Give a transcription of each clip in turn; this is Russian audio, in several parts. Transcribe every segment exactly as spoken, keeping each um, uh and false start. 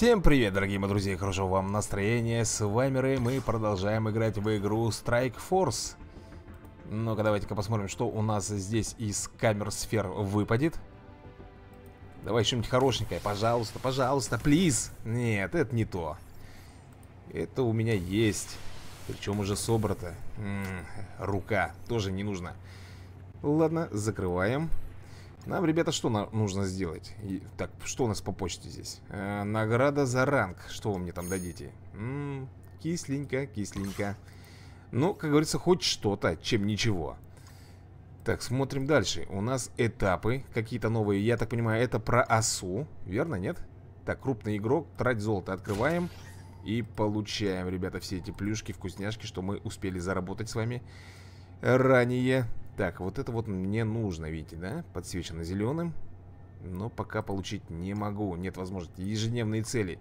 Всем привет, дорогие мои друзья, хорошо вам настроение, с вами Рэй, мы продолжаем играть в игру Strike Force. Ну-ка, давайте-ка посмотрим, что у нас здесь из камер сфер выпадет. Давай что-нибудь хорошенькое, пожалуйста, пожалуйста, плиз. Нет, это не то. Это у меня есть, причем уже собрано. Рука, тоже не нужно. Ладно, закрываем. Нам, ребята, что нам нужно сделать? И, так, что у нас по почте здесь? Э, награда за ранг. Что вы мне там дадите? М-м, кисленько, кисленько. Ну, как говорится, хоть что-то, чем ничего. Так, смотрим дальше. У нас этапы какие-то новые. Я так понимаю, это про осу. Верно, нет? Так, крупный игрок, трать золото. Открываем и получаем, ребята, все эти плюшки, вкусняшки, что мы успели заработать с вами ранее. Так, вот это вот мне нужно, видите, да? Подсвечено зеленым. Но пока получить не могу. Нет возможности. Ежедневные цели.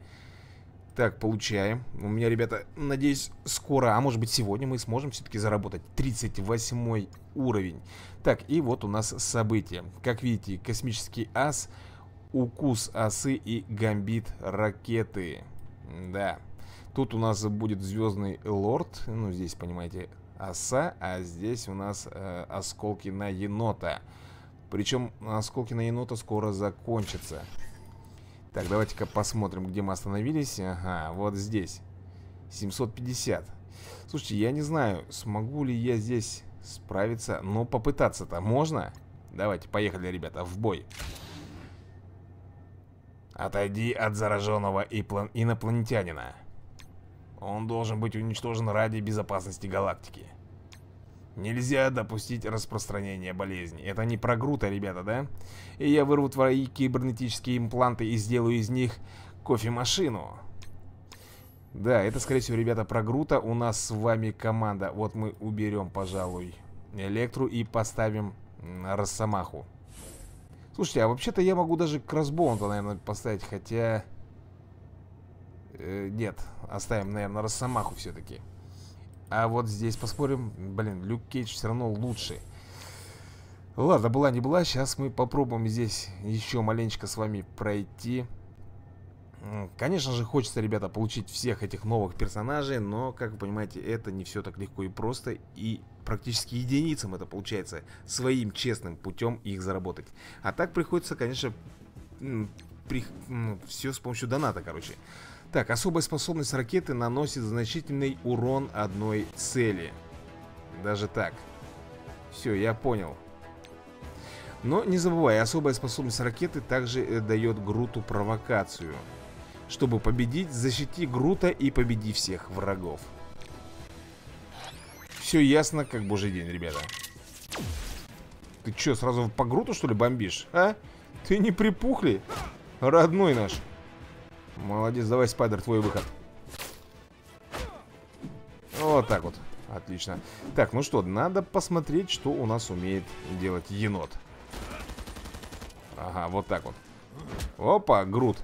Так, получаем. У меня, ребята, надеюсь, скоро, а может быть сегодня мы сможем все-таки заработать тридцать восьмой уровень. Так, и вот у нас события. Как видите, космический ас, укус осы и гамбит ракеты. Да. Тут у нас будет звездный лорд. Ну, здесь, понимаете... Оса, а здесь у нас э, осколки на енота. Причем осколки на енота скоро закончатся. Так, давайте-ка посмотрим, где мы остановились. Ага, вот здесь семьсот пятьдесят. Слушайте, я не знаю, смогу ли я здесь справиться, но попытаться-то можно? Давайте, поехали, ребята, в бой. Отойди от зараженного инопланетянина. Он должен быть уничтожен ради безопасности галактики. Нельзя допустить распространения болезни. Это не про Грута, ребята, да? И я вырву твои кибернетические импланты и сделаю из них кофемашину. Да, это, скорее всего, ребята, про Грута. У нас с вами команда. Вот мы уберем, пожалуй, Электру и поставим Росомаху. Слушайте, а вообще-то я могу даже Кросбонта, наверное, поставить, хотя... Нет, оставим, наверное, Росомаху все-таки. А вот здесь поспорим. Блин, Люк Кейдж все равно лучше. Ладно, была не была. Сейчас мы попробуем здесь еще маленечко с вами пройти. Конечно же, хочется, ребята, получить всех этих новых персонажей. Но, как вы понимаете, это не все так легко и просто. И практически единицам это получается своим честным путем их заработать. А так приходится, конечно, при... все с помощью доната, короче. Так, особая способность ракеты наносит значительный урон одной цели. Даже так. Все, я понял. Но не забывай, особая способность ракеты также дает Груту провокацию. Чтобы победить, защити Грута и победи всех врагов. Все ясно, как божий день, ребята. Ты что, сразу по Груту, что ли, бомбишь? А? Ты не припухли? Родной наш. Молодец, давай, Спайдер, твой выход. Вот так вот, отлично. Так, ну что, надо посмотреть, что у нас умеет делать енот. Ага, вот так вот. Опа, Грут.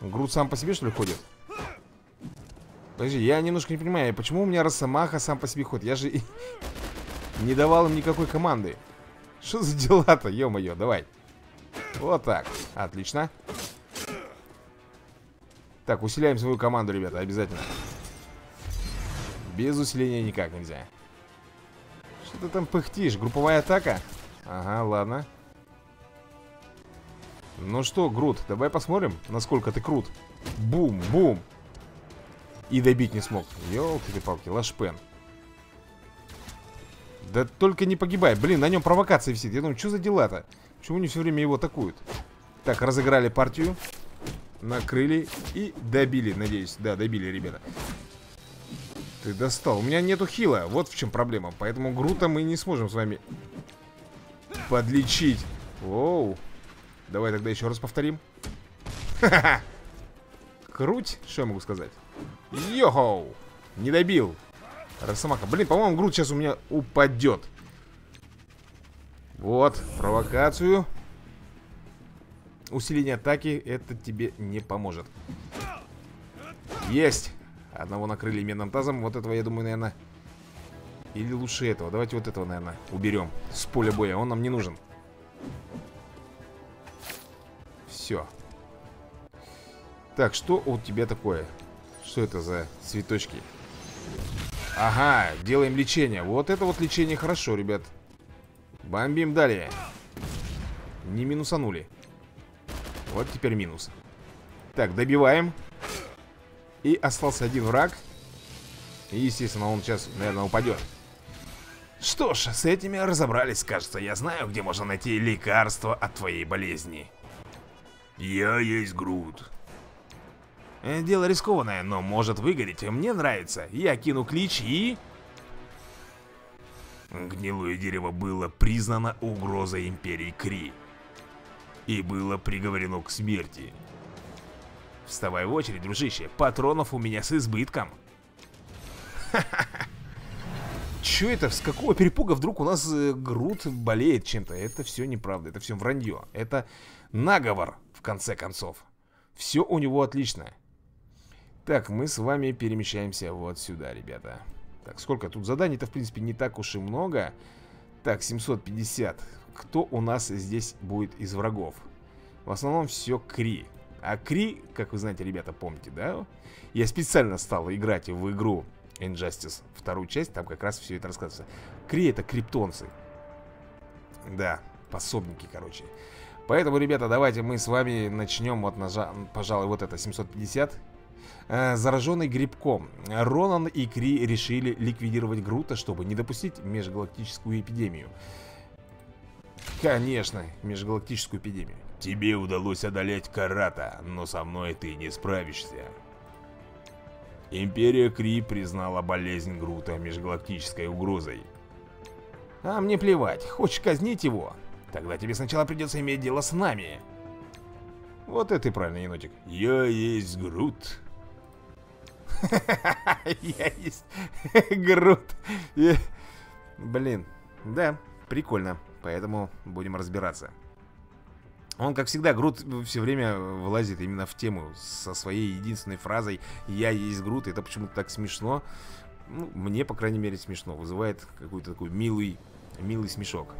Грут сам по себе, что ли, ходит? Подожди, я немножко не понимаю, почему у меня Росомаха сам по себе ходит? Я же не давал им никакой команды. Что за дела-то, ё-моё, давай. Вот так, отлично. Так, усиляем свою команду, ребята, обязательно. Без усиления никак нельзя. Что ты там пыхтишь? Групповая атака? Ага, ладно. Ну что, Грут, давай посмотрим, насколько ты крут. Бум, бум. И добить не смог. Ёлки-палки, лашпен. Да только не погибай. Блин, на нем провокация висит. Я думаю, что за дела-то? Почему они все время его атакуют? Так, разыграли партию. Накрыли и добили, надеюсь. Да, добили, ребята. Ты достал. У меня нету хила. Вот в чем проблема. Поэтому Грута мы не сможем с вами подлечить. Оу. Давай тогда еще раз повторим. Ха-ха. Круть. Что я могу сказать? Йо-хоу. Не добил. Росомаха. Блин, по-моему, Грут сейчас у меня упадет. Вот. Провокацию. Усиление атаки, это тебе не поможет. Есть! Одного накрыли медным тазом. Вот этого, я думаю, наверное... Или лучше этого. Давайте вот этого, наверное, уберем с поля боя. Он нам не нужен. Все. Так, что у тебя такое? Что это за цветочки? Ага, делаем лечение. Вот это вот лечение хорошо, ребят. Бомбим далее. Не минусанули. Вот теперь минус. Так, добиваем. И остался один враг. И, естественно, он сейчас, наверное, упадет. Что ж, с этими разобрались, кажется. Я знаю, где можно найти лекарство от твоей болезни. Я есть Грут. Дело рискованное, но может выгореть. Мне нравится. Я кину клич и... Гнилое дерево было признано угрозой Империи Кри. И было приговорено к смерти. Вставай в очередь, дружище. Патронов у меня с избытком. Ха-ха-ха. Че это? С какого перепуга вдруг у нас Грут болеет чем-то? Это все неправда. Это все вранье. Это наговор, в конце концов. Все у него отлично. Так, мы с вами перемещаемся вот сюда, ребята. Так, сколько тут заданий-то, в принципе, не так уж и много. Так, семьсот пятьдесят. Кто у нас здесь будет из врагов? В основном все Кри. А Кри, как вы знаете, ребята, помните, да? Я специально стал играть в игру Injustice, вторую часть, там как раз все это рассказывается. Кри — это криптонцы. Да, пособники, короче. Поэтому, ребята, давайте мы с вами начнем вот, нажа... пожалуй, вот это, семьсот пятьдесят. Зараженный грибком. Ронан и Кри решили ликвидировать Грута, чтобы не допустить межгалактическую эпидемию. Конечно, межгалактическую эпидемию. Тебе удалось одолеть Карата, но со мной ты не справишься. Империя Кри признала болезнь Грута межгалактической угрозой. А мне плевать, хочешь казнить его? Тогда тебе сначала придется иметь дело с нами. Вот это и правильно, енотик. Я есть Грут. Я есть Грут. Блин, да, прикольно. Поэтому будем разбираться. Он, как всегда, Грут все время влазит именно в тему со своей единственной фразой «Я есть Грут». Это почему-то так смешно. Ну, мне, по крайней мере, смешно. Вызывает какой-то такой милый, милый смешок.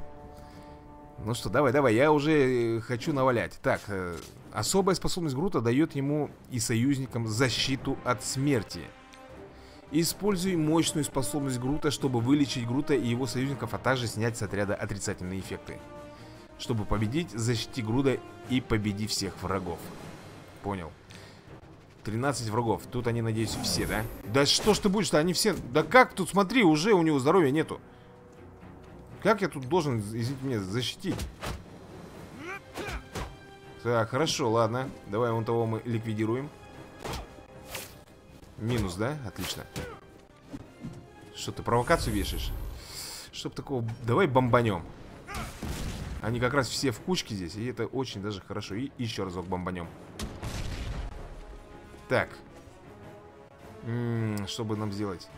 Ну что, давай, давай, я уже хочу навалять. Так, э, особая способность Грута дает ему и союзникам защиту от смерти. Используй мощную способность Грута, чтобы вылечить Грута и его союзников, а также снять с отряда отрицательные эффекты. Чтобы победить, защити Грута и победи всех врагов. Понял. тринадцать врагов. Тут они, надеюсь, все, да? Да что ж ты будешь-то, они все... Да как тут, смотри, уже у него здоровья нету. Как я тут должен, извините меня, защитить? Так, хорошо, ладно. Давай вон того мы ликвидируем. Минус, да? Отлично. Что ты провокацию вешаешь? Чтоб такого... Давай бомбанем. Они как раз все в кучке здесь, и это очень даже хорошо. И еще разок бомбанем. Так. М-м, что бы нам сделать?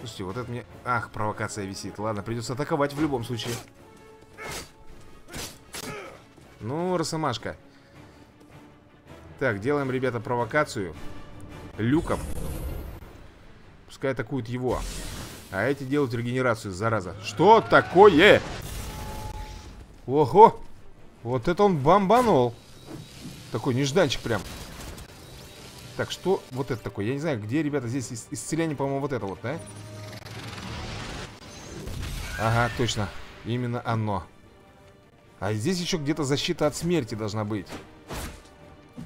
Слушайте, вот это мне... Ах, провокация висит. Ладно, придется атаковать в любом случае. Ну, Росомашка. Так, делаем, ребята, провокацию. Люком. Пускай атакуют его. А эти делают регенерацию, зараза. Что такое? Ого! Вот это он бомбанул. Такой нежданчик прям. Так, что вот это такое? Я не знаю, где, ребята, здесь исцеление, по-моему, вот это вот, да? Ага, точно. Именно оно. А здесь еще где-то защита от смерти должна быть.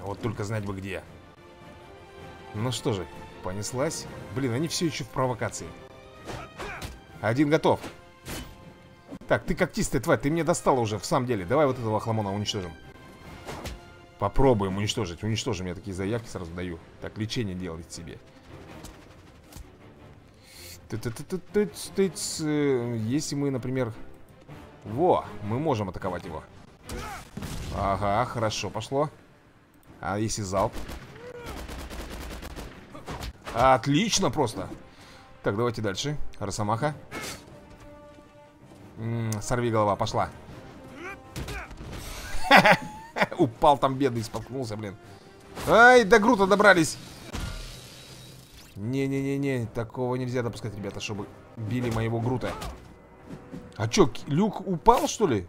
Вот только знать бы где. Ну что же, понеслась. Блин, они все еще в провокации. Один готов. Так, ты когтистая тварь, ты меня достала уже, в самом деле. Давай вот этого охламона уничтожим. Попробуем уничтожить. Уничтожим, я такие заявки сразу даю. Так, лечение делать себе. Если мы, например... Во, мы можем атаковать его. Ага, хорошо пошло. А если залп? Отлично просто. Так, давайте дальше. Росомаха. Сорви голова, пошла. Упал там бедный, споткнулся, блин. Ай, до Грута добрались. Не-не-не-не, такого нельзя допускать, ребята, чтобы били моего Грута. А чё, Люк упал, что ли?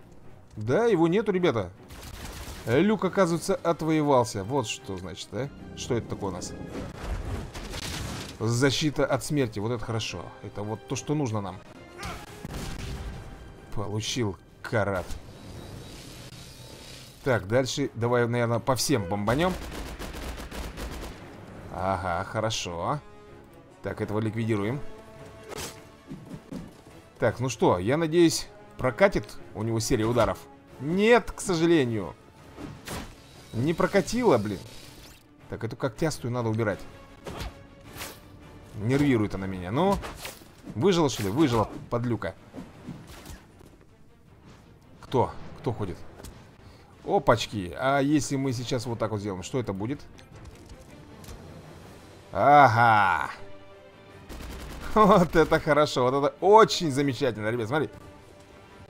Да, его нету, ребята. Люк, оказывается, отвоевался. Вот что значит, да? Что это такое у нас? Защита от смерти. Вот это хорошо. Это вот то, что нужно нам. Получил карат. Так, дальше давай, наверное, по всем бомбанем. Ага, хорошо. Так, этого ликвидируем. Так, ну что, я надеюсь, прокатит у него серия ударов. Нет, к сожалению. Не прокатило, блин. Так, эту когтястую надо убирать. Нервирует она меня. Ну, выжила, что ли? Выжила, подлюка. Кто? Кто ходит? Опачки. А если мы сейчас вот так вот сделаем, что это будет? Ага. Вот это хорошо. Вот это очень замечательно, ребят. Смотри.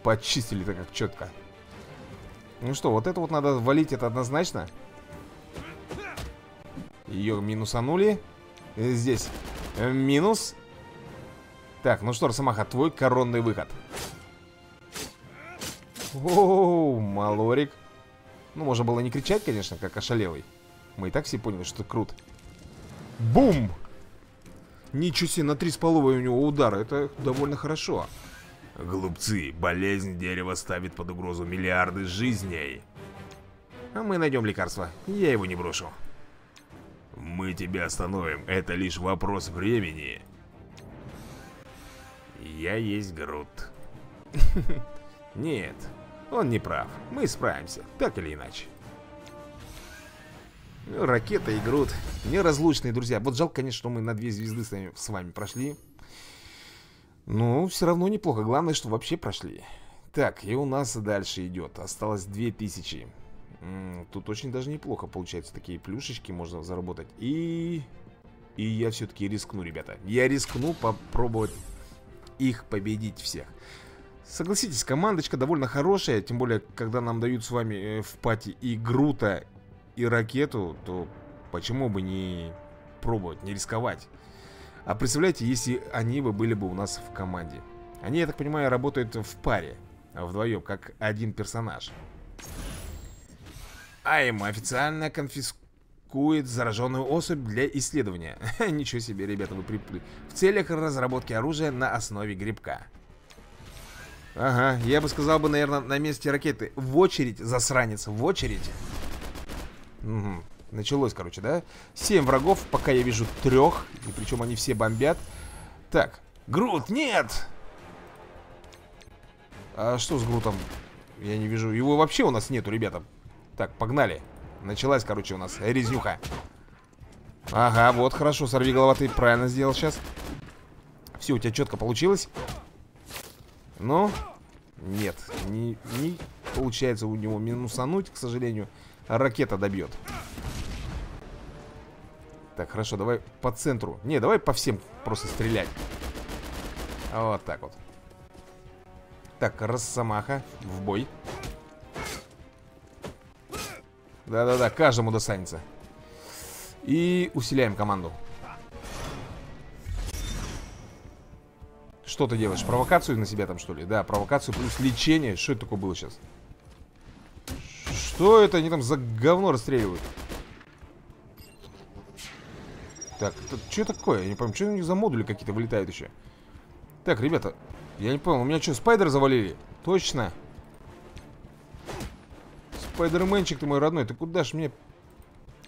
Почистили-то как четко. Ну что, вот это вот надо валить, это однозначно. Ее минусанули. Здесь минус. Так, ну что, Росомаха, твой коронный выход. Оу, малорик. Ну, можно было не кричать, конечно, как ошалелый. Мы и так все поняли, что крут. Бум! Ничего себе, на три с половой у него удара. Это довольно хорошо. Глупцы, болезнь дерева ставит под угрозу миллиарды жизней. А мы найдем лекарство. Я его не брошу. Мы тебя остановим. Это лишь вопрос времени. Я есть Грут. Нет, он не прав. Мы справимся, так или иначе. Ну, Ракета и Грут неразлучные, друзья. Вот жалко, конечно, что мы на две звезды с вами, с вами прошли. Ну, все равно неплохо. Главное, что вообще прошли. Так, и у нас дальше идет. Осталось две тысячи. М-м, тут очень даже неплохо получается. Такие плюшечки можно заработать. И... И я все-таки рискну, ребята. Я рискну попробовать их победить всех. Согласитесь, командочка довольно хорошая. Тем более, когда нам дают с вами э, в пати и Грута, и Ракету, то почему бы не пробовать, не рисковать? А представляете, если они бы были бы у нас в команде. Они, я так понимаю, работают в паре, вдвоем, как один персонаж. АИМ официально конфискует зараженную особь для исследования. Ничего себе, ребята, вы приплыли. В целях разработки оружия на основе грибка. Ага, я бы сказал бы, наверное, на месте Ракеты. В очередь, засранец, в очередь. Угу. Началось, короче, да? семь врагов, пока я вижу трех. И причем они все бомбят. Так, Грут, нет! А что с Грутом? Я не вижу. Его вообще у нас нету, ребята. Так, погнали. Началась, короче, у нас резнюха. Ага, вот, хорошо, сорви голова, ты правильно сделал сейчас. Все, у тебя четко получилось. Но нет, не, не получается у него минусануть, к сожалению. Ракета добьет. Так, хорошо, давай по центру. Не, давай по всем просто стрелять. Вот так вот. Так, Росомаха в бой. Да-да-да, каждому достанется. И усиляем команду. Что ты делаешь? Провокацию на себя там, что ли? Да, провокацию плюс лечение. Что это такое было сейчас? Что это они там за говно расстреливают? Так, что такое? Я не помню, что у них за модули какие-то вылетают еще. Так, ребята, я не понял, у меня что, спайдер завалили? Точно. Спайдерменчик ты мой родной, ты куда ж меня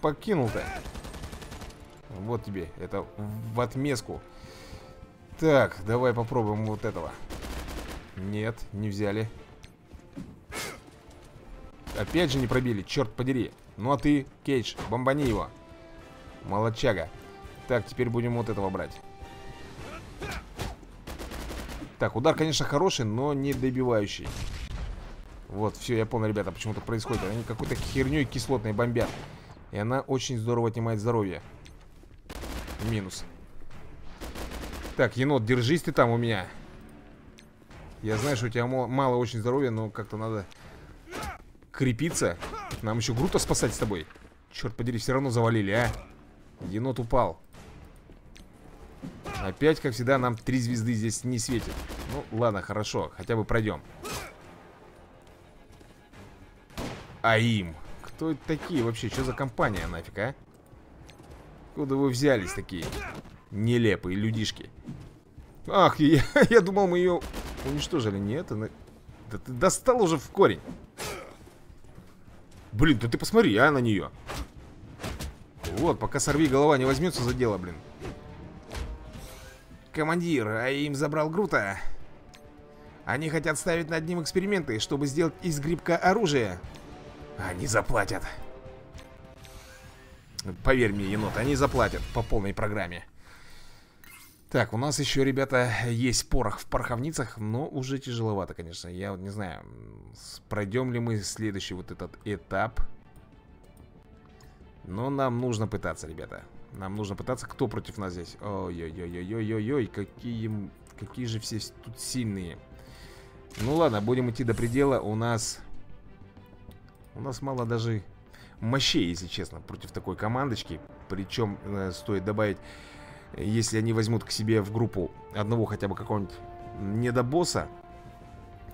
покинул-то? Вот тебе, это в отместку. Так, давай попробуем вот этого. Нет, не взяли. Опять же не пробили, черт подери. Ну а ты, Кейдж, бомбани его. Молодчага. Так, теперь будем вот этого брать. Так, удар, конечно, хороший, но не добивающий. Вот, все, я понял, ребята, почему так происходит. Они какой-то херней кислотной бомбят. И она очень здорово отнимает здоровье. Минус. Так, енот, держись ты там у меня. Я знаю, что у тебя мало очень здоровья, но как-то надо... крепиться. Нам еще Грута спасать с тобой. Черт подери, все равно завалили, а. Енот упал. Опять, как всегда, нам три звезды здесь не светит. Ну, ладно, хорошо. Хотя бы пройдем. АИМ. Кто это такие вообще? Что за компания нафиг, а? Откуда вы взялись такие нелепые людишки? Ах, я, я думал, мы ее уничтожили. Нет, она... Да ты достал уже в корень. Блин, да ты посмотри, а, на нее. Вот, пока сорви голова не возьмется за дело, блин. Командир, АИМ забрал Грута. Они хотят ставить над ним эксперименты, чтобы сделать из грибка оружие. Они заплатят. Поверь мне, енот, они заплатят по полной программе. Так, у нас еще, ребята, есть порох в пороховницах, но уже тяжеловато, конечно. Я вот не знаю, пройдем ли мы следующий вот этот этап. Но нам нужно пытаться, ребята. Нам нужно пытаться. Кто против нас здесь? Ой-ой-ой-ой-ой-ой-ой, какие, какие же все тут сильные. Ну ладно, будем идти до предела. У нас... У нас мало даже мощей, если честно, против такой командочки. Причем, э, стоит добавить, если они возьмут к себе в группу одного хотя бы какого-нибудь недобосса,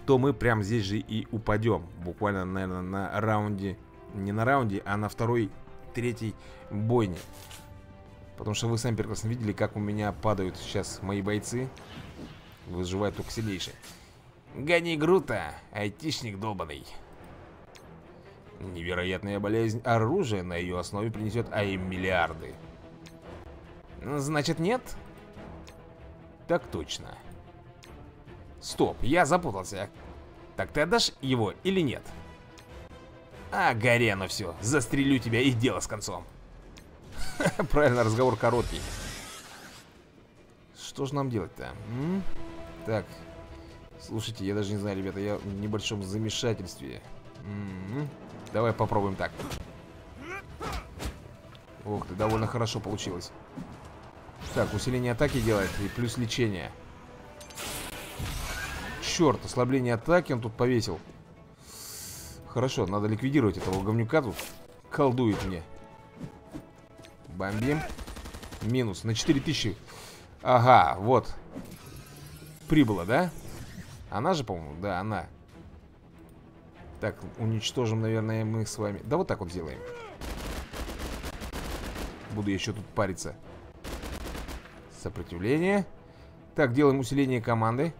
то мы прям здесь же и упадем. Буквально, наверное, на раунде... Не на раунде, а на второй, третьей бойне. Потому что вы сами прекрасно видели, как у меня падают сейчас мои бойцы. Выживают только сильнейшие. Гони Грута, айтишник долбанный. Невероятная болезнь оружия на ее основе принесет АИМ миллиарды. Значит, нет? Так точно. Стоп, я запутался. Так ты отдашь его или нет? А, гори оно все. Застрелю тебя и дело с концом. Правильно, разговор короткий. Что же нам делать-то? Так. Слушайте, я даже не знаю, ребята, я в небольшом замешательстве. М-м-м. Давай попробуем так. Ох ты, довольно хорошо получилось. Так, усиление атаки делает и плюс лечение. Черт, ослабление атаки он тут повесил. Хорошо, надо ликвидировать этого говнюка тут. Колдует мне. Бомбим. Минус на четыре тысячи. Ага, вот. Прибыло, да? Она же, по-моему, да, она. Так, уничтожим, наверное, мы с вами. Да вот так вот сделаем. Буду я еще тут париться. Сопротивление. Так, делаем усиление команды.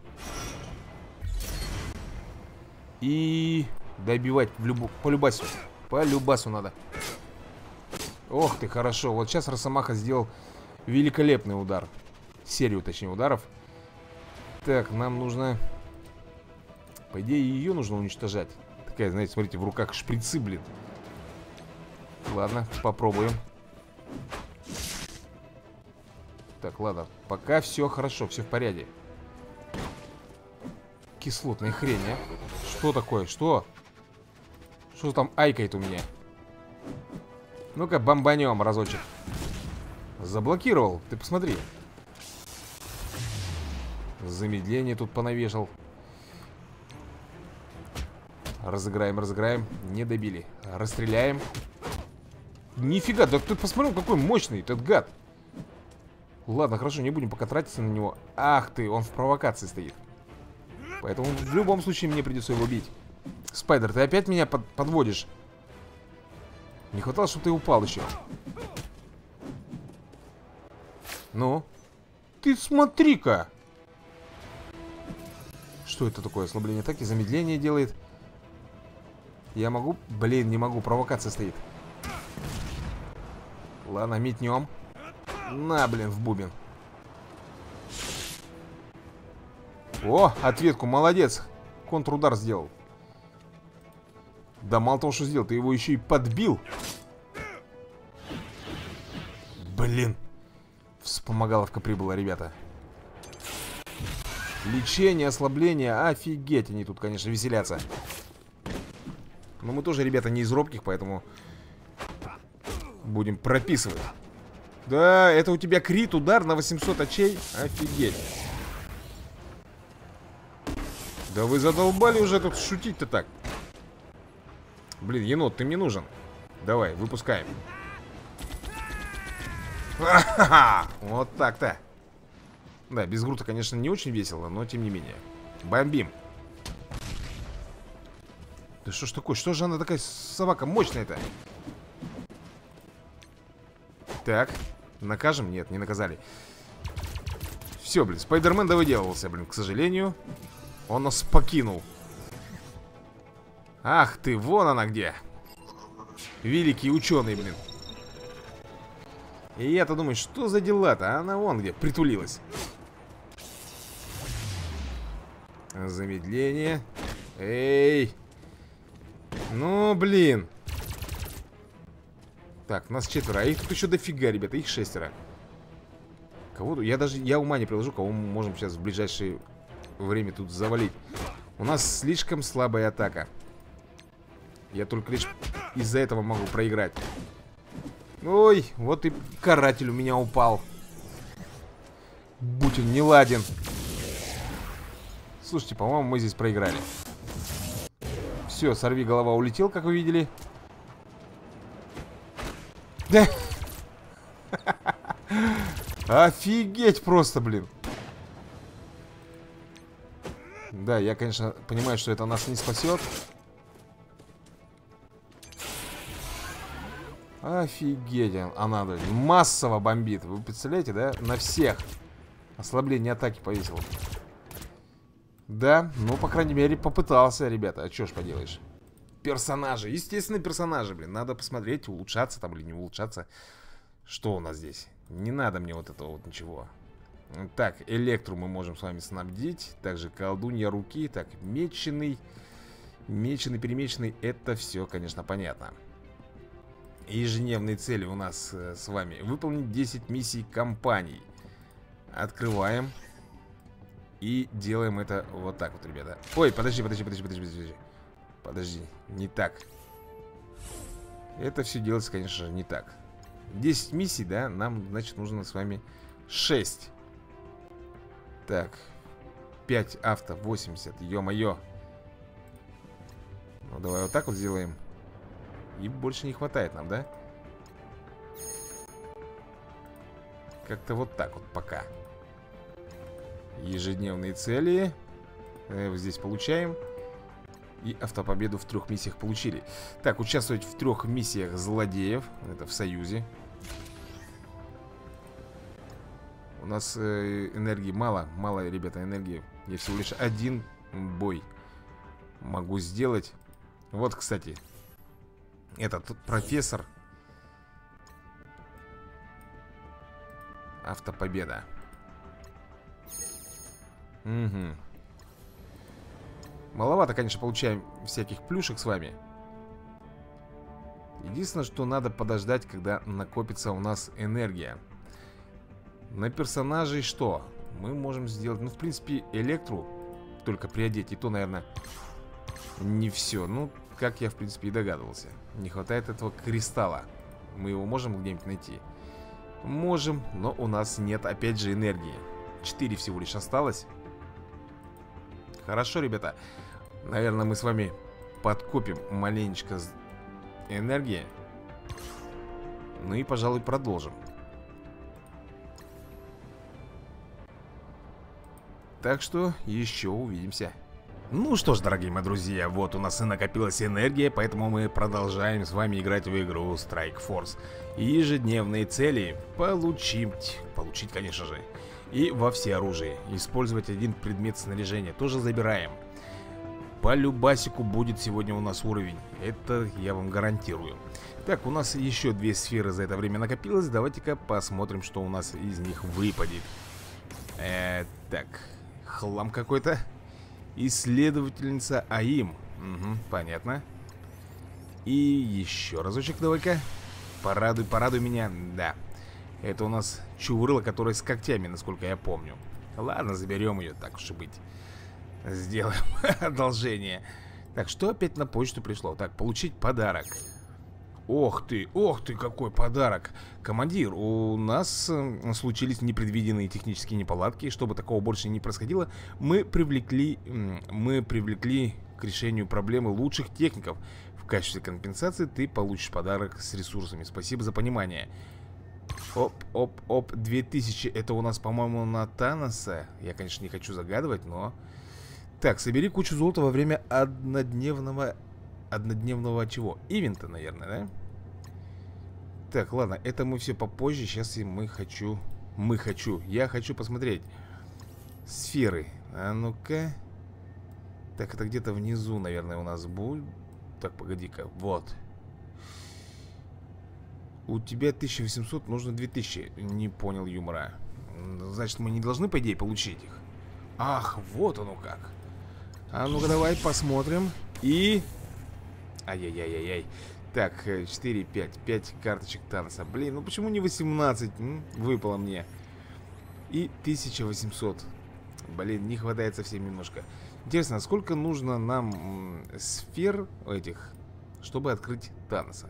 И добивать в любу... по любасу. По любасу надо. Ох ты, хорошо. Вот сейчас Росомаха сделал великолепный удар. Серию, точнее, ударов. Так, нам нужно... По идее, ее нужно уничтожать. Такая, знаете, смотрите, в руках шприцы, блин. Ладно, попробуем. Так, ладно, пока все хорошо, все в порядке. Кислотная хрень, а? Что такое? Что? Что там айкает у меня? Ну-ка, бомбанем разочек. Заблокировал, ты посмотри. Замедление тут понавешал. Разыграем, разыграем. Не добили. Расстреляем. Нифига, да ты посмотрел, какой мощный этот гад. Ладно, хорошо, не будем пока тратиться на него. Ах ты, он в провокации стоит. Поэтому в любом случае мне придется его бить. Спайдер, ты опять меня под- подводишь. Не хватало, чтобы ты упал еще. Ну? Ты смотри-ка. Что это такое? Ослабление атаки, замедление делает. Я могу? Блин, не могу, провокация стоит. Ладно, метнем. На, блин, в бубен. О, ответку, молодец. Контрудар сделал. Да мало того, что сделал, ты его еще и подбил. Блин. Вспомогаловка прибыла, ребята. Лечение, ослабление. Офигеть, они тут, конечно, веселятся. Но мы тоже, ребята, не из робких, поэтому будем прописывать. Да, это у тебя крит, удар на восемьсот очей. Офигеть. Да вы задолбали уже тут шутить-то так. Блин, енот, ты мне нужен. Давай, выпускаем. Ха-ха-ха! Вот так-то. Да, без Грута, конечно, не очень весело, но тем не менее. Бомбим. Да что ж такое? Что же она такая собака мощная-то? Так. Накажем? Нет, не наказали. Все, блин, Спайдермен довыделывался, блин. К сожалению, он нас покинул. Ах ты, вон она где. Великий ученый, блин. И я-то думаю, что за дела-то? А она вон где, притулилась. Замедление. Эй. Ну, блин. Так, нас четверо, а их тут еще дофига, ребята, их шестеро. Кого-то, я даже, я ума не приложу, кого мы можем сейчас в ближайшее время тут завалить. У нас слишком слабая атака. Я только лишь из-за этого могу проиграть. Ой, вот и каратель у меня упал. Будь он неладен. Слушайте, по-моему, мы здесь проиграли. Все, сорви голова улетел, как вы видели. Да. Офигеть просто, блин. Да, я, конечно, понимаю, что это нас не спасет. Офигеть, она массово бомбит. Вы представляете, да? На всех. Ослабление атаки повесило. Да, ну, по крайней мере, попытался, ребята. А чё ж поделаешь? Персонажи, естественно, персонажи, блин. Надо посмотреть, улучшаться там или не улучшаться. Что у нас здесь? Не надо мне вот этого вот ничего. Так, Электру мы можем с вами снабдить. Также колдунья руки. Так, меченый. Меченый, перемеченый. Это все, конечно, понятно. Ежедневные цели у нас э, с вами. Выполнить десять миссий компаний. Открываем. И делаем это вот так вот, ребята. Ой, подожди, подожди, подожди, подожди, подожди. Подожди, не так. Это все делается, конечно, не так. десять миссий, да, нам, значит, нужно с вами шесть. Так, пять авто, восемьдесят, ё-моё. Ну, давай вот так вот сделаем. И больше не хватает нам, да? Как-то вот так вот пока. Ежедневные цели э, здесь получаем. И автопобеду в трех миссиях получили. Так, участвовать в трех миссиях злодеев. Это в Союзе. У нас э, энергии мало. Мало, ребята, энергии. Я всего лишь один бой могу сделать. Вот, кстати, этот профессор. Автопобеда. Угу. Маловато, конечно, получаем всяких плюшек с вами. Единственное, что надо подождать, когда накопится у нас энергия. На персонажей что? Мы можем сделать, ну, в принципе, Электру только приодеть. И то, наверное, не все. Ну, как я, в принципе, и догадывался. Не хватает этого кристалла. Мы его можем где-нибудь найти? Можем, но у нас нет, опять же, энергии. Четыре всего лишь осталось. Хорошо, ребята. Наверное, мы с вами подкопим маленечко энергии. Ну и, пожалуй, продолжим. Так что еще увидимся. Ну что ж, дорогие мои друзья, вот у нас и накопилась энергия, поэтому мы продолжаем с вами играть в игру Strike Force. Ежедневные цели получить, получить, конечно же. И во всеоружии. Использовать один предмет снаряжения. Тоже забираем. По любасику будет сегодня у нас уровень. Это я вам гарантирую. Так, у нас еще две сферы за это время накопилось. Давайте-ка посмотрим, что у нас из них выпадет. Э, так, хлам какой-то. Исследовательница АИМ. Угу, понятно. И еще разочек давай-ка. Порадуй, порадуй меня. Да. Это у нас чувырла, которая с когтями, насколько я помню. Ладно, заберем ее, так уж и быть. Сделаем одолжение. Так, что опять на почту пришло? Так, получить подарок. Ох ты, ох ты, какой подарок. Командир, у нас э, случились непредвиденные технические неполадки. Чтобы такого больше не происходило, мы привлекли, мы привлекли к решению проблемы лучших техников. В качестве компенсации ты получишь подарок с ресурсами. Спасибо за понимание. Оп, оп, оп, две тысячи. Это у нас, по-моему, на Таноса. Я, конечно, не хочу загадывать, но... Так, собери кучу золота во время однодневного однодневного чего? Ивента, наверное, да? Так, ладно, это мы все попозже. Сейчас и мы хочу... Мы хочу. Я хочу посмотреть. Сферы. А ну-ка. Так, это где-то внизу, наверное, у нас будет. Так, погоди-ка. Вот. У тебя тысяча восемьсот, нужно две тысячи. Не понял юмора. Значит, мы не должны, по идее, получить их. Ах, вот оно как. А ну-ка, давай посмотрим. И... Ай-яй-яй-яй-яй. Так, четыре, пять. пять карточек Таноса. Блин, ну почему не восемнадцать? М? Выпало мне. И тысяча восемьсот. Блин, не хватает совсем немножко. Интересно, сколько нужно нам сфер этих, чтобы открыть Таноса?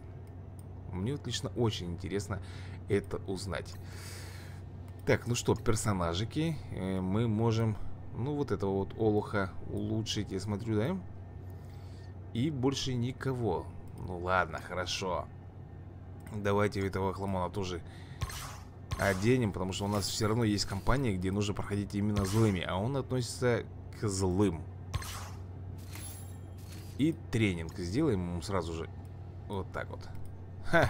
Мне вот лично очень интересно это узнать. Так, ну что, персонажики. Мы можем, ну, вот этого вот олуха улучшить, я смотрю, да? И больше никого. Ну ладно, хорошо. Давайте этого хламона тоже оденем, потому что у нас все равно есть компания, где нужно проходить именно злыми, а он относится к злым. И тренинг сделаем ему сразу же. Вот так вот. Ха!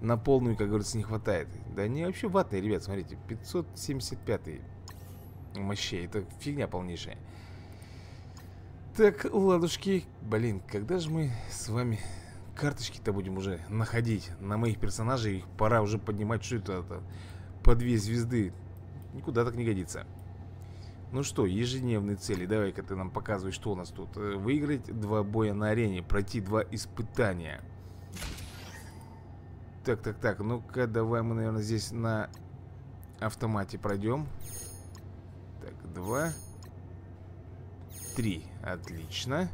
На полную, как говорится, не хватает. Да они вообще ватные, ребят, смотрите. пятьсот семьдесят пять мощей. Это фигня полнейшая. Так, ладушки. Блин, когда же мы с вами карточки-то будем уже находить на моих персонажей? Их пора уже поднимать. Что это? По две звезды. Никуда так не годится. Ну что, ежедневные цели. Давай-ка ты нам показывай, что у нас тут. Выиграть два боя на арене. Пройти два испытания. Так, так, так, ну-ка, давай мы, наверное, здесь на автомате пройдем. Так, два. Три, отлично.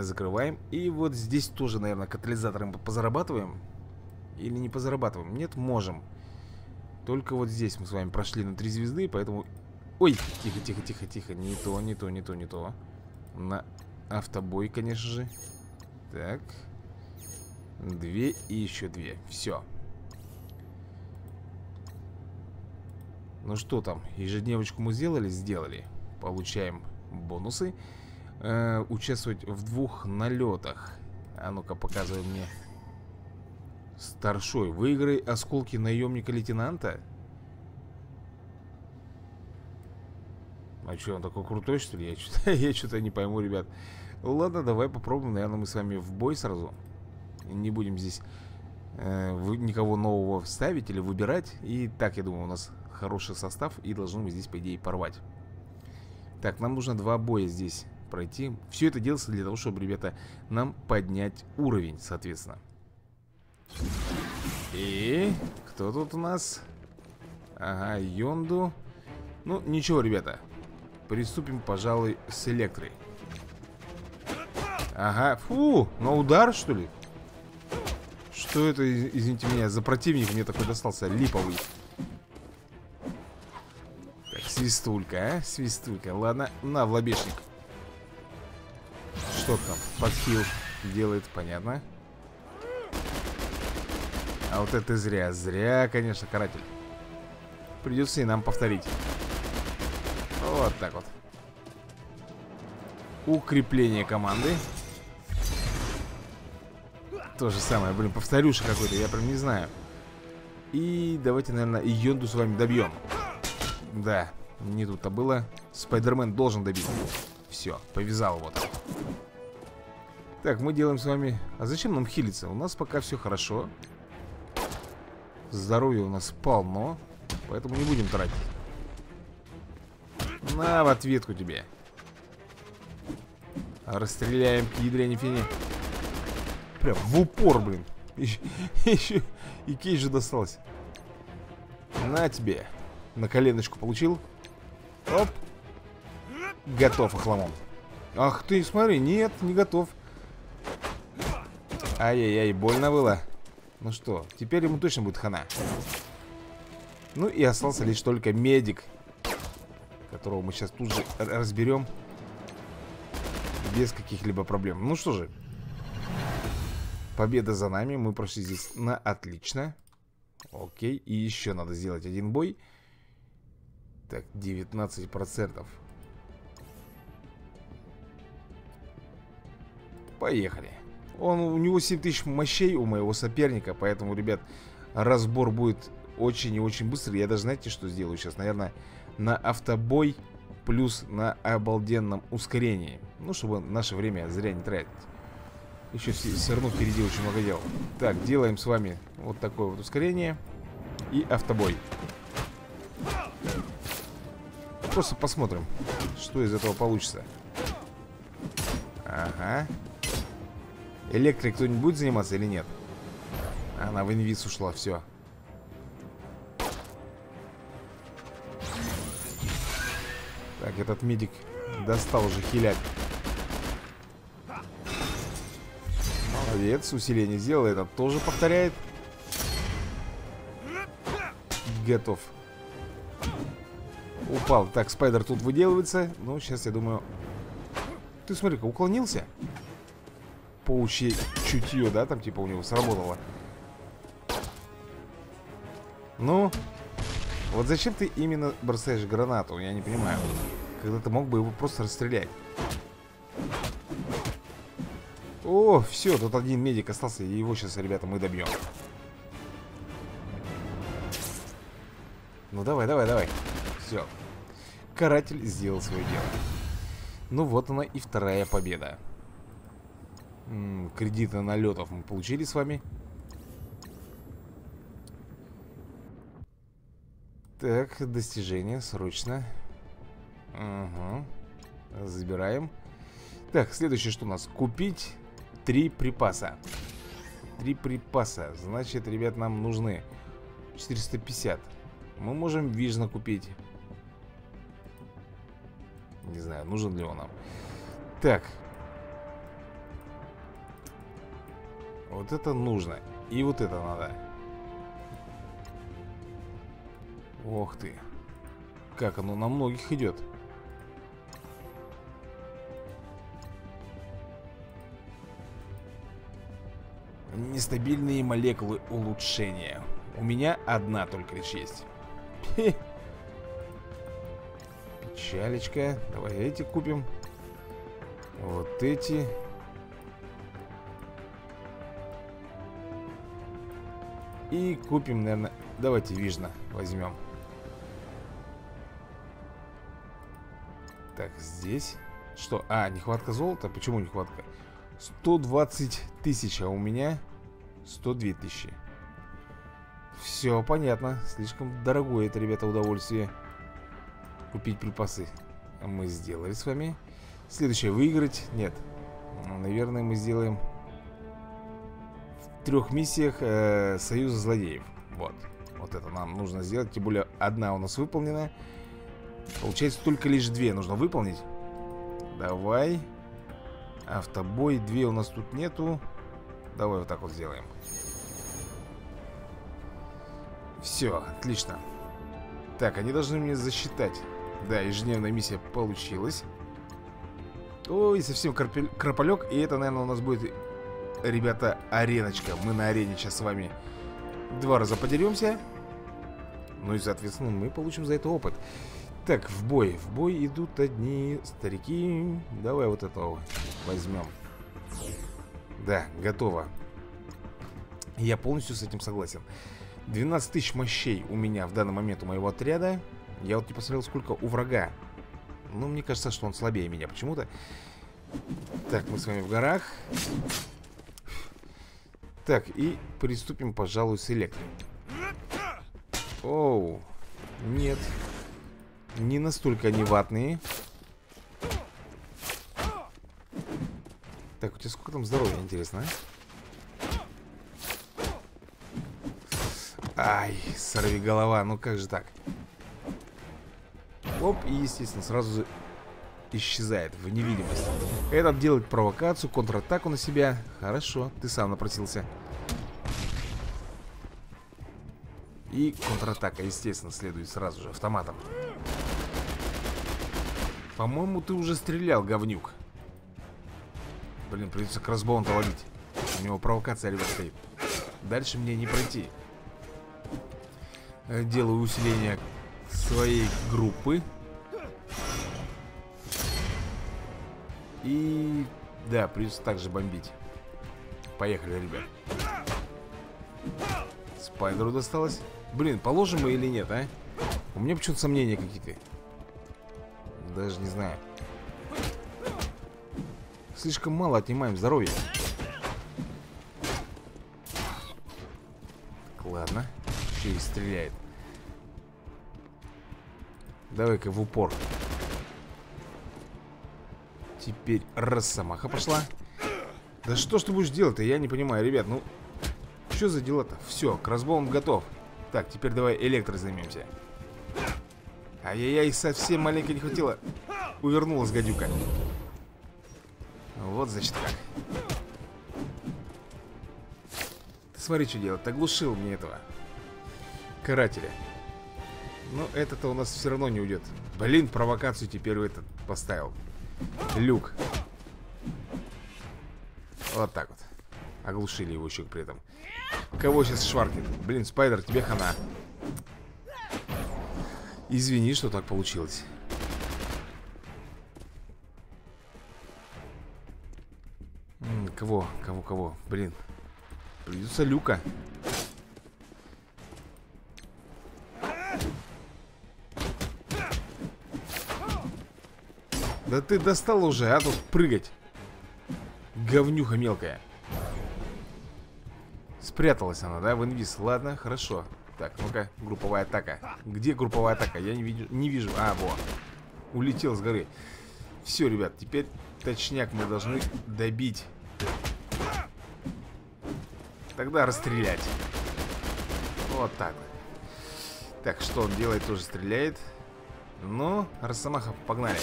Закрываем. И вот здесь тоже, наверное, катализатором позарабатываем. Или не позарабатываем? Нет, можем. Только вот здесь мы с вами прошли на три звезды, поэтому... Ой, тихо, тихо, тихо, тихо. Не то, не то, не то, не то. На автобой, конечно же. Так... Две и еще две. Все. Ну что там? Ежедневочку мы сделали? Сделали. Получаем бонусы. Э-э, участвовать в двух налетах. А ну-ка, показывай мне. Старшой. Выиграй осколки наемника-лейтенанта. А что, он такой крутой, что ли? Я что-то не пойму, ребят. Ладно, давай попробуем. Наверное, мы с вами в бой сразу. Не будем здесь э, никого нового вставить или выбирать. И так, я думаю, у нас хороший состав. И должны мы здесь, по идее, порвать. Так, нам нужно два боя здесь пройти. Все это делается для того, чтобы, ребята, нам поднять уровень, соответственно. И кто тут у нас? Ага, Йонду. Ну, ничего, ребята. Приступим, пожалуй, с Электрой. Ага, фу, на удар, что ли? Что это, извините меня, за противник мне такой достался, липовый. Так, свистулька, а? Свистулька, ладно, на, в лобешник. Что там, подхил делает, понятно. А вот это зря, зря, конечно, каратель. Придется и нам повторить. Вот так вот. Укрепление команды. То же самое, блин, повторюши какой-то, я прям не знаю. И давайте, наверное, Йонду с вами добьем. Да, не тут-то было. Спайдермен должен добить. Все, повязал вот. Так, мы делаем с вами... А зачем нам хилиться? У нас пока все хорошо. Здоровья у нас полно. Поэтому не будем тратить. На, в ответку тебе. Расстреляем к ядрене фени. Прям в упор, блин. Еще, еще и Кейджу досталось. На тебе. На коленочку получил. Оп. Готов, охламон. Ах ты, смотри, нет, не готов. Ай-яй-яй, больно было. Ну что, теперь ему точно будет хана. Ну и остался лишь только медик, которого мы сейчас тут же разберем без каких-либо проблем. Ну что же, победа за нами, мы прошли здесь на отлично. Окей, и еще надо сделать один бой. Так, девятнадцать процентов. Поехали. Он, у него семь тысяч мощей, у моего соперника. Поэтому, ребят, разбор будет очень и очень быстрый. Я даже, знаете, что сделаю сейчас? Наверное, на автобой плюс на обалденном ускорении. Ну, чтобы наше время зря не тратить. Еще все, все равно впереди очень много дел. Так, делаем с вами вот такое вот ускорение. И автобой. Просто посмотрим, что из этого получится. Ага. Электрой кто-нибудь будет заниматься или нет? Она в инвиз ушла, все. Так, этот медик достал уже хилять. Молодец, усиление сделал. Этот тоже повторяет. Готов. Упал. Так, спайдер тут выделывается. Ну, сейчас, я думаю... Ты смотри-ка, уклонился. Паучье чутье, да? Там типа у него сработало. Ну... Вот зачем ты именно бросаешь гранату? Я не понимаю. Когда ты мог бы его просто расстрелять. О, все, тут один медик остался. И его сейчас, ребята, мы добьем. Ну давай, давай, давай. Все. Каратель сделал свое дело. Ну вот она и вторая победа. М-м, кредиты налетов мы получили с вами. Так, достижение, срочно. Угу. Забираем. Так, следующее, что у нас? Купить три припаса. Три припаса. Значит, ребят, нам нужны четыреста пятьдесят. Мы можем вижно купить. Не знаю, нужен ли он нам. Так. Вот это нужно. И вот это надо. Ох ты. Как оно на многих идет. Нестабильные молекулы улучшения. У меня одна только лишь есть. Хе. Печалечка. Давай эти купим. Вот эти. И купим, наверное. Давайте вижно возьмем. Так, здесь. Что? А, нехватка золота? Почему нехватка? сто двадцать тысяч, а у меня сто две тысячи. Все, понятно. Слишком дорогое это, ребята, удовольствие. Купить припасы. Мы сделали с вами. Следующее, выиграть? Нет. Ну, наверное, мы сделаем в трех миссиях э, Союза злодеев. Вот. Вот это нам нужно сделать. Тем более, одна у нас выполнена. Получается, только лишь две нужно выполнить. Давай. Автобой. Две у нас тут нету. Давай вот так вот сделаем. Все, отлично. Так, они должны мне засчитать. Да, ежедневная миссия получилась. Ой, совсем крополек. И это, наверное, у нас будет, ребята, ареночка. Мы на арене сейчас с вами два раза подеремся. Ну и, соответственно, мы получим за это опыт. Так, в бой. В бой идут одни старики. Давай вот этого возьмем. Да, готово. Я полностью с этим согласен. двенадцать тысяч мощей у меня в данный момент у моего отряда. Я вот не посмотрел, сколько у врага. Но мне кажется, что он слабее меня почему-то. Так, мы с вами в горах. Так, и приступим, пожалуй, с электрой. Оу. Нет. Не настолько они ватные. Так, у тебя сколько там здоровья, интересно, а? Ай, сорви голова, ну как же так? Оп, и, естественно, сразу исчезает в невидимость. Этот делает провокацию, контратаку на себя. Хорошо, ты сам напросился. И контратака, естественно, следует сразу же автоматом. По-моему, ты уже стрелял, говнюк. Блин, придется Кросбонта ловить. У него провокация, ребят, стоит. Дальше мне не пройти. Делаю усиление своей группы. И Да, придется также бомбить. Поехали, ребят. Спайдеру досталось. Блин, положим мы или нет, а? У меня почему-то сомнения какие-то. Даже не знаю. Слишком мало отнимаем здоровья. Так, ладно. Еще и стреляет. Давай-ка в упор. Теперь Росомаха пошла. Да что ж ты будешь делать-то? Я не понимаю, ребят, ну... Что за дела-то? Все, Кросбонт готов. Так, теперь давай Электро займемся. Ай-яй-яй, совсем маленько не хватило. Увернулась гадюка. Вот, значит, как. Ты смотри, что делать. Ты оглушил мне этого Карателя. Но это-то у нас все равно не уйдет. Блин, провокацию теперь этот поставил. Люк. Вот так вот. Оглушили его еще при этом. Кого сейчас шваркнет? Блин, Спайдер, тебе хана. Извини, что так получилось. М-м, кого? Кого? Кого? Блин. Придется Люка. Да ты достал уже, а тут прыгать. Говнюха мелкая. Спряталась она, да, в инвиз. Ладно, хорошо. Так, ну-ка, групповая атака. Где групповая атака? Я не вижу, не вижу. А, вот. Улетел с горы. Все, ребят, теперь точняк мы должны добить. Тогда расстрелять. Вот так. Так, что он делает? Тоже стреляет. Ну, Росомаха, погнали.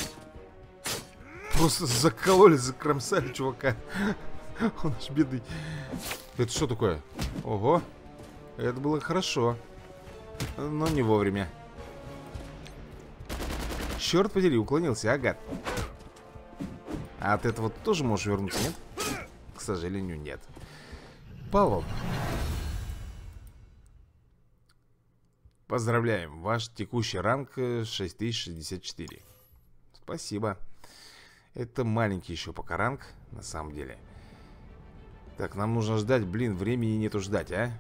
Просто закололи, закромсали чувака. Он аж бедный. Это что такое? Ого. Это было хорошо. Но не вовремя. Черт подери, уклонился, агат. А от этого тоже можешь вернуться, нет? К сожалению, нет. Павел. Поздравляем. Ваш текущий ранг шесть тысяч шестьдесят четыре. Спасибо. Это маленький еще пока ранг, на самом деле. Так, нам нужно ждать, блин, времени нету ждать, а?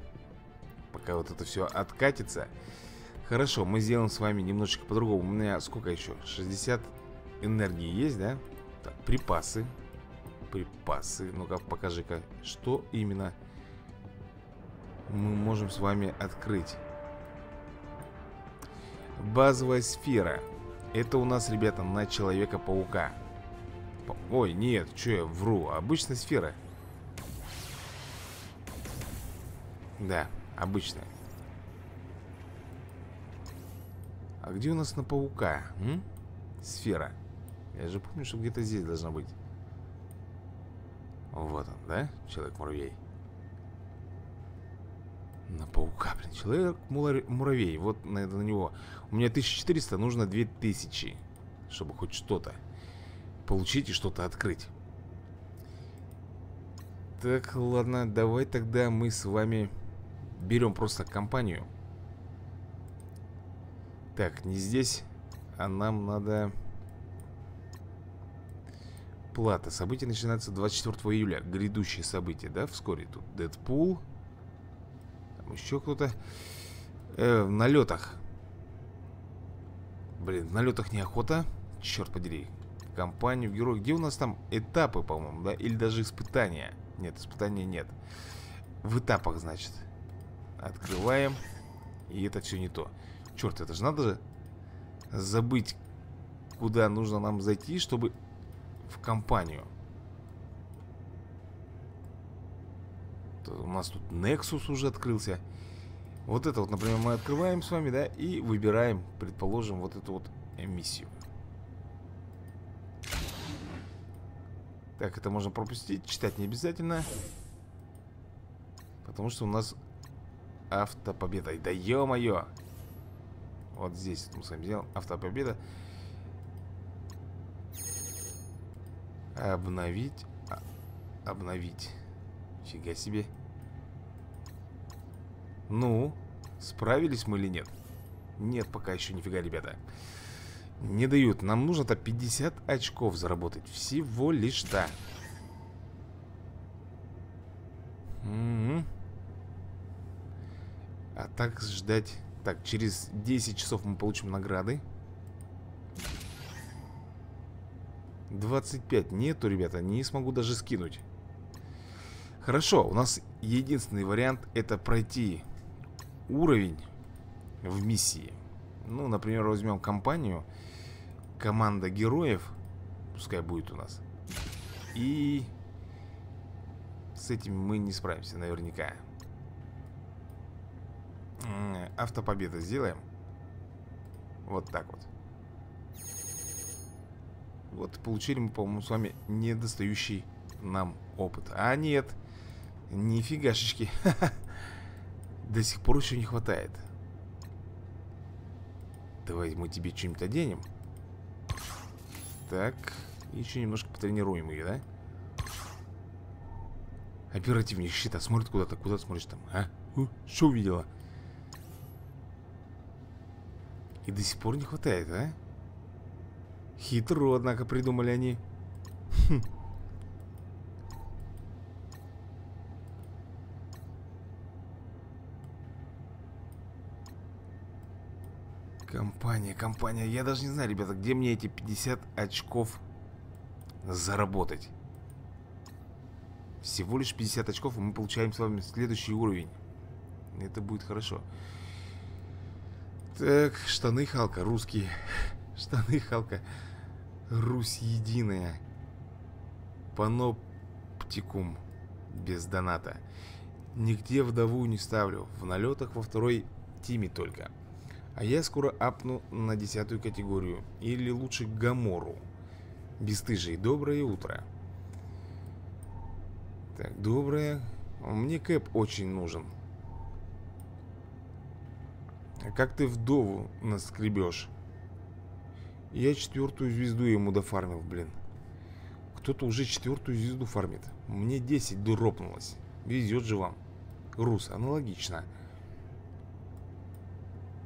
Пока вот это все откатится. Хорошо, мы сделаем с вами немножечко по-другому. У меня сколько еще? шестьдесят энергии есть, да? Так, припасы. Припасы. Ну-ка, покажи-ка, что именно мы можем с вами открыть. Базовая сфера. Это у нас, ребята, на Человека-паука. Ой, нет, что я вру. Обычная сфера. Да, обычная. А где у нас на паука? М? Сфера. Я же помню, что где-то здесь должна быть. Вот он, да? Человек-муравей. На паука, блин. Человек-муравей. Вот на, на него. У меня тысяча четыреста, нужно две тысячи. Чтобы хоть что-то получить и что-то открыть. Так, ладно, давай тогда мы с вами берем просто компанию. Так, не здесь, а нам надо... Плата. Событие начинается двадцать четвёртого июля. Грядущие события, да, вскоре. Тут Дэдпул. Там еще кто-то. Э, в налетах. Блин, в налетах неохота. Черт подери. Компанию, герой. Где у нас там этапы, по-моему, да? Или даже испытания. Нет, испытания нет. В этапах, значит. Открываем. И это все не то. Черт, это же надо же забыть, куда нужно нам зайти, чтобы в компанию. У нас тут Nexus уже открылся. Вот это вот, например, мы открываем с вами, да, и выбираем, предположим, вот эту вот миссию. Так, это можно пропустить, читать не обязательно. Потому что у нас автопобеда. Да ё-моё! Вот здесь мы с вами сделаем автопобеда. Обновить. А, обновить. Фига себе. Ну, справились мы или нет? Нет, пока еще нифига, ребята. Не дают. Нам нужно-то пятьдесят очков заработать. Всего лишь-то. Угу. А так ждать... Так, через десять часов мы получим награды. двадцать пять нету, ребята. Не смогу даже скинуть. Хорошо, у нас единственный вариант — это пройти уровень в миссии. Ну, например, возьмем компанию. Команда героев. Пускай будет у нас. И... с этим мы не справимся наверняка. Автопобеда сделаем. Вот так вот. Вот получили мы, по-моему, с вами недостающий нам опыт. А нет, нифигашечки. До сих пор еще не хватает. Давай мы тебе что-нибудь оденем. Так, еще немножко потренируем ее, да? Оперативник щита смотрит куда-то. Куда смотришь там, а? Что увидела? И до сих пор не хватает, а? Хитро, однако, придумали они. Хм. Компания, компания. Я даже не знаю, ребята, где мне эти пятьдесят очков заработать. Всего лишь пятьдесят очков, и мы получаем с вами следующий уровень. Это будет хорошо. Так, штаны Халка, русские. Штаны Халка. Русь единая. Паноптикум. Без доната. Нигде вдову не ставлю. В налетах во второй тиме только. А я скоро апну на десятую категорию. Или лучше Гамору. Бесстыжие. Доброе утро. Так, доброе. Мне кэп очень нужен. Как ты вдову наскребешь? Я четвертую звезду ему дофармил, блин. Кто-то уже четвертую звезду фармит. Мне десять доропнулось. Везет же вам. Рус, аналогично.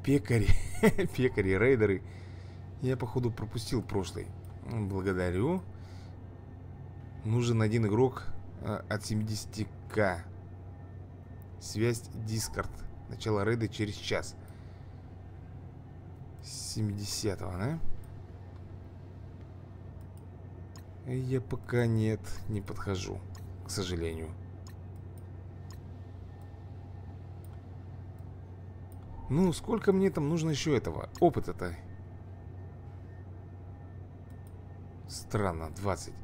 Пекари. Пекари, рейдеры. Я, походу, пропустил прошлый. Благодарю. Нужен один игрок от семидесяти ка. Связь Дискорд. Начало рейда через час. семидесятого, да? Я пока нет, не подхожу, к сожалению. Ну, сколько мне там нужно еще этого? Опыта-то. Странно, двадцать.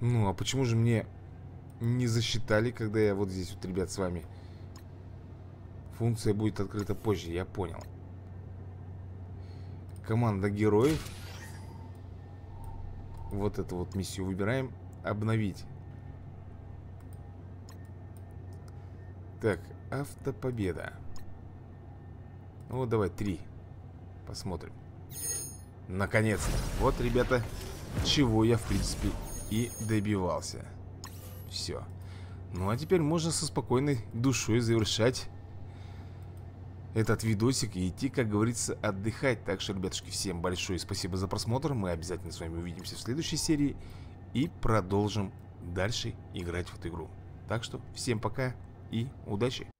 Ну, а почему же мне не засчитали, когда я вот здесь вот, ребят, с вами? Функция будет открыта позже, я понял. Команда героев. Вот эту вот миссию выбираем. Обновить. Так, автопобеда. Ну, давай, три. Посмотрим. Наконец-то. Вот, ребята, чего я, в принципе, и добивался. Все. Ну, а теперь можно со спокойной душой завершать этот видосик и идти, как говорится, отдыхать. Так что, ребятушки, всем большое спасибо за просмотр. Мы обязательно с вами увидимся в следующей серии и продолжим дальше играть в эту игру. Так что всем пока и удачи!